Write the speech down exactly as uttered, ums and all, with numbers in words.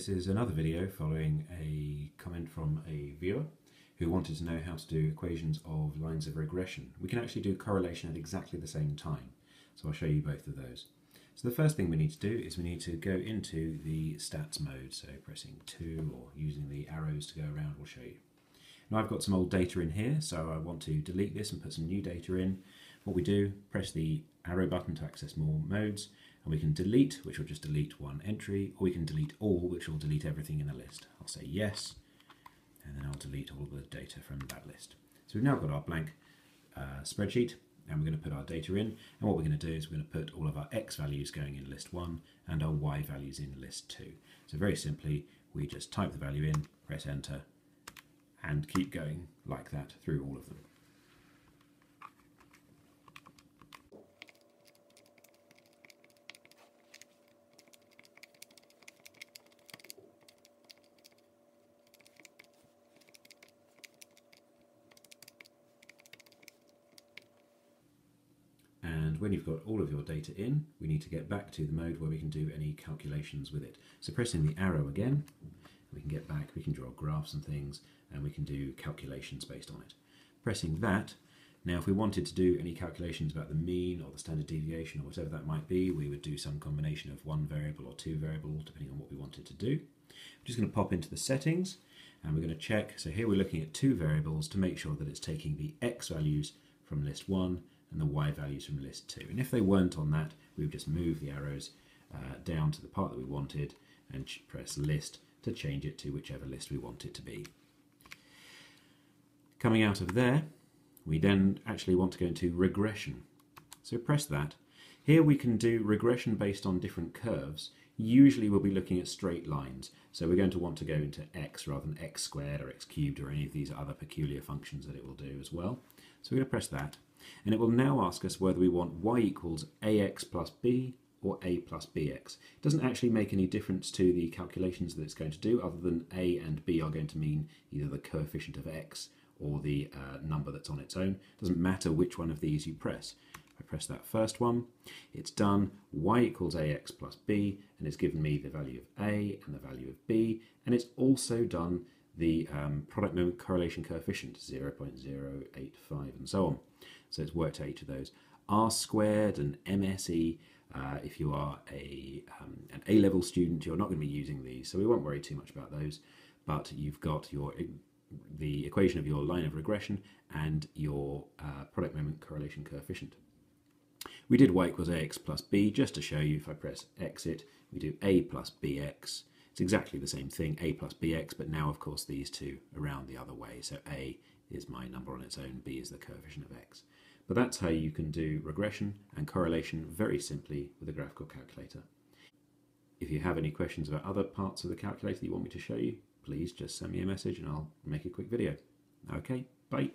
This is another video following a comment from a viewer who wanted to know how to do equations of lines of regression. We can actually do correlation at exactly the same time, so I'll show you both of those. So the first thing we need to do is we need to go into the stats mode, so pressing two or using the arrows to go around will show you. Now I've got some old data in here, so I want to delete this and put some new data in. What we do, press the arrow button to access more modes, and we can delete, which will just delete one entry, or we can delete all, which will delete everything in the list. I'll say yes, and then I'll delete all the data from that list. So we've now got our blank uh, spreadsheet, and we're going to put our data in, and what we're going to do is we're going to put all of our X values going in list one, and our Y values in list two. So very simply, we just type the value in, press enter, and keep going like that through all of them. When you've got all of your data in, we need to get back to the mode where we can do any calculations with it. So pressing the arrow again, we can get back, we can draw graphs and things, and we can do calculations based on it. Pressing that, now if we wanted to do any calculations about the mean or the standard deviation or whatever that might be, we would do some combination of one variable or two variables, depending on what we wanted to do. I'm just going to pop into the settings, and we're going to check. So here we're looking at two variables to make sure that it's taking the X values from list one and the Y values from list two. And if they weren't on that, we would just move the arrows uh, down to the part that we wanted and press list to change it to whichever list we want it to be. Coming out of there, we then actually want to go into regression. So press that. Here we can do regression based on different curves. Usually we'll be looking at straight lines. So we're going to want to go into X rather than X squared or X cubed or any of these other peculiar functions that it will do as well. So we're going to press that. And it will now ask us whether we want y equals ax plus b or a plus bx. It doesn't actually make any difference to the calculations that it's going to do, other than a and b are going to mean either the coefficient of x or the uh, number that's on its own. It doesn't matter which one of these you press. If I press that first one, it's done y equals ax plus b, and it's given me the value of a and the value of b, and it's also done the um, product moment correlation coefficient, zero point zero eight five and so on. So it's worked out each of those. R squared and M S E, uh, if you are a, um, an A-level student, you're not going to be using these, so we won't worry too much about those, but you've got your the equation of your line of regression and your uh, product moment correlation coefficient. We did y equals ax plus b, just to show you. If I press exit, we do a plus bx. It's exactly the same thing, a plus bx, but now, of course, these two around the other way. So a is my number on its own, b is the coefficient of x. But that's how you can do regression and correlation very simply with a graphical calculator. If you have any questions about other parts of the calculator that you want me to show you, please just send me a message and I'll make a quick video. Okay, bye.